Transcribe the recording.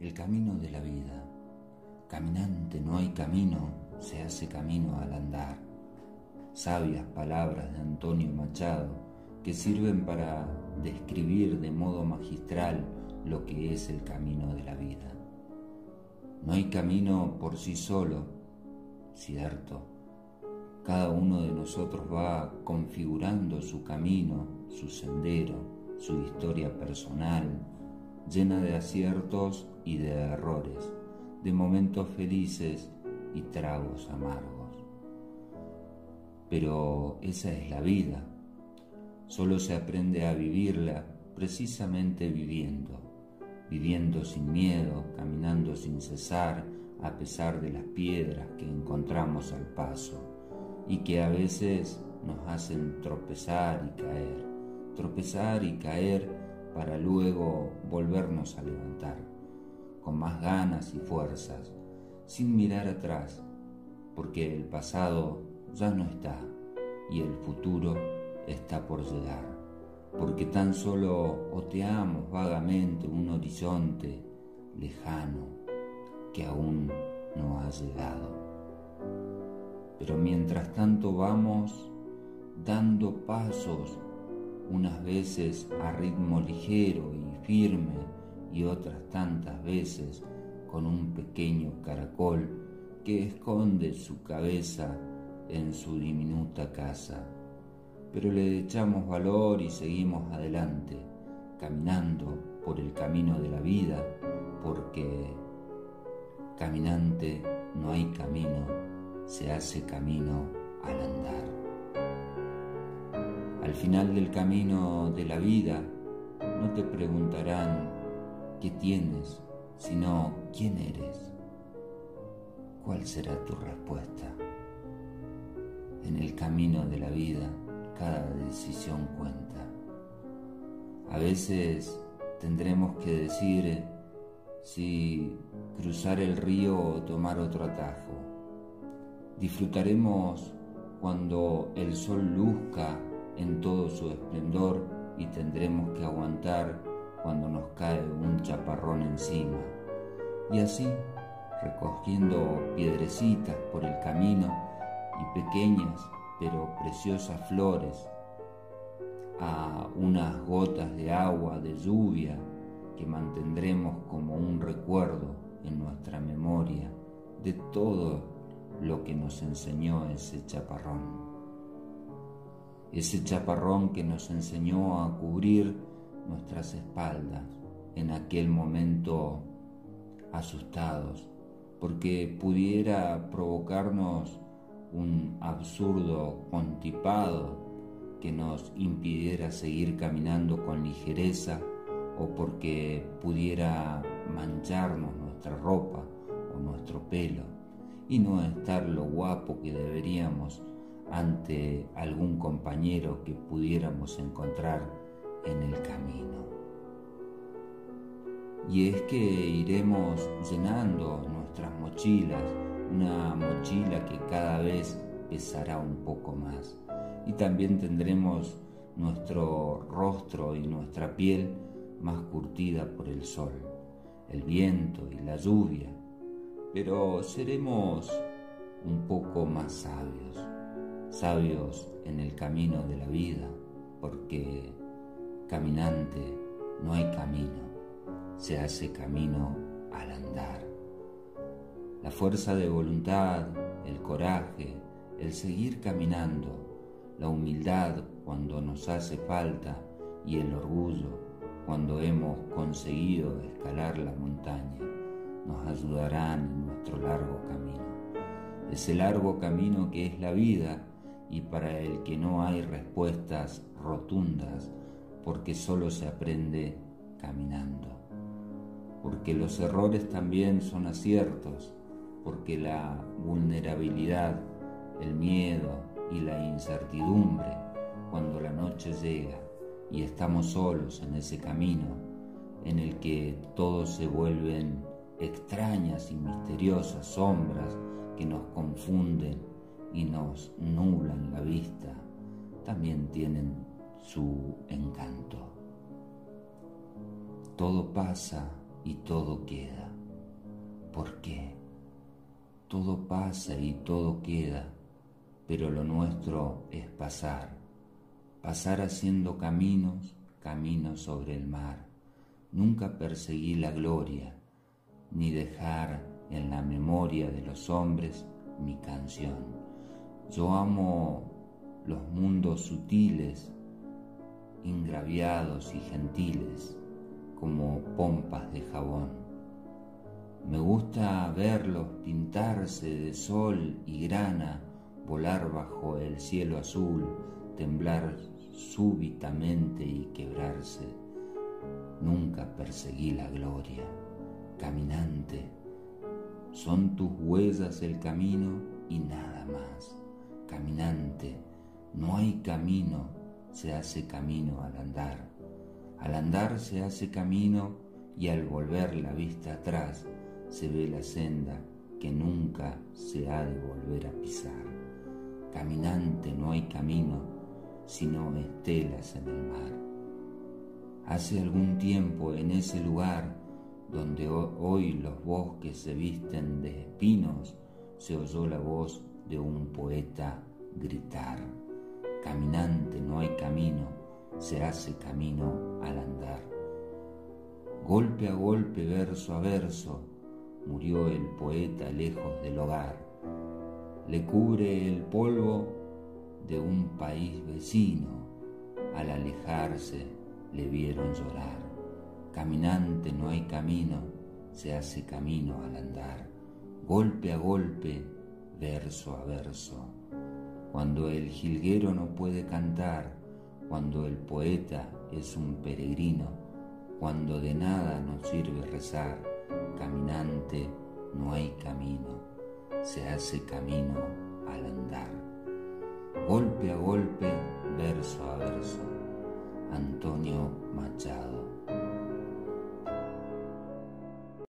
el camino de la vida. Caminante no hay camino, se hace camino al andar. Sabias palabras de Antonio Machado que sirven para describir de modo magistral lo que es el camino de la vida. No hay camino por sí solo, cierto. Cada uno de nosotros va configurando su camino, su sendero, su historia personal, llena de aciertos y de errores, de momentos felices y tragos amargos. Pero esa es la vida. Solo se aprende a vivirla precisamente viviendo. Viviendo sin miedo, caminando sin cesar, a pesar de las piedras que encontramos al paso y que a veces nos hacen tropezar y caer para luego volvernos a levantar, con más ganas y fuerzas, sin mirar atrás, porque el pasado ya no está y el futuro está por llegar. Porque tan solo oteamos vagamente un horizonte lejano que aún no ha llegado. Pero mientras tanto vamos dando pasos, unas veces a ritmo ligero y firme y otras tantas veces con un pequeño caracol que esconde su cabeza en su diminuta casa. Pero le echamos valor y seguimos adelante, caminando por el camino de la vida, porque caminante no hay camino, se hace camino al andar. Al final del camino de la vida no te preguntarán qué tienes, sino quién eres. ¿Cuál será tu respuesta? En el camino de la vida cada decisión cuenta. A veces tendremos que decir si cruzar el río o tomar otro atajo. Disfrutaremos cuando el sol luzca en todo su esplendor y tendremos que aguantar cuando nos cae un chaparrón encima. Y así, recogiendo piedrecitas por el camino y pequeñas pero preciosas flores, a unas gotas de agua de lluvia que mantendremos como un recuerdo en nuestra memoria de todo lo que nos enseñó ese chaparrón. Ese chaparrón que nos enseñó a cubrir nuestras espaldas en aquel momento asustados, porque pudiera provocarnos un absurdo contipado que nos impidiera seguir caminando con ligereza, o porque pudiera mancharnos nuestra ropa o nuestro pelo y no estar lo guapo que deberíamos ante algún compañero que pudiéramos encontrar en el camino. Y es que iremos llenando nuestras mochilas, una mochila que cada vez pesará un poco más, y también tendremos nuestro rostro y nuestra piel más curtida por el sol, el viento y la lluvia, pero seremos un poco más sabios en el camino de la vida, porque caminante no hay camino, se hace camino al andar. La fuerza de voluntad, el coraje, el seguir caminando, la humildad cuando nos hace falta y el orgullo cuando hemos conseguido escalar la montaña, nos ayudarán en nuestro largo camino. Ese largo camino que es la vida y para el que no hay respuestas rotundas, porque solo se aprende caminando. Porque los errores también son aciertos, porque la vulnerabilidad, el miedo y la incertidumbre, cuando la noche llega y estamos solos en ese camino en el que todos se vuelven extrañas y misteriosas sombras que nos confunden y nos nublan la vista, también tienen su encanto. Todo pasa y todo queda. ¿Por qué? Todo pasa y todo queda, pero lo nuestro es pasar. Pasar haciendo caminos, caminos sobre el mar. Nunca perseguí la gloria, ni dejar en la memoria de los hombres mi canción. Yo amo los mundos sutiles, ingraviados y gentiles, como pompas de jabón. Me gusta verlos pintarse de sol y grana, volar bajo el cielo azul, temblar súbitamente y quebrarse. Nunca perseguí la gloria. Caminante, son tus huellas el camino y nada más. Caminante, no hay camino, se hace camino al andar. Al andar se hace camino y al volver la vista atrás se ve la senda que nunca se ha de volver a pisar. Caminante, no hay camino, sino estelas en el mar. Hace algún tiempo en ese lugar donde hoy los bosques se visten de espinos, se oyó la voz de un poeta gritar. Caminante, no hay camino, se hace camino al andar. Golpe a golpe, verso a verso, murió el poeta lejos del hogar. Le cubre el polvo de un país vecino, al alejarse le vieron llorar. Caminante, no hay camino, se hace camino al andar. Golpe a golpe, verso a verso. Cuando el jilguero no puede cantar, cuando el poeta es un peregrino, cuando de nada nos sirve rezar, caminante, no hay camino, se hace camino al andar. Golpe a golpe, verso a verso. Antonio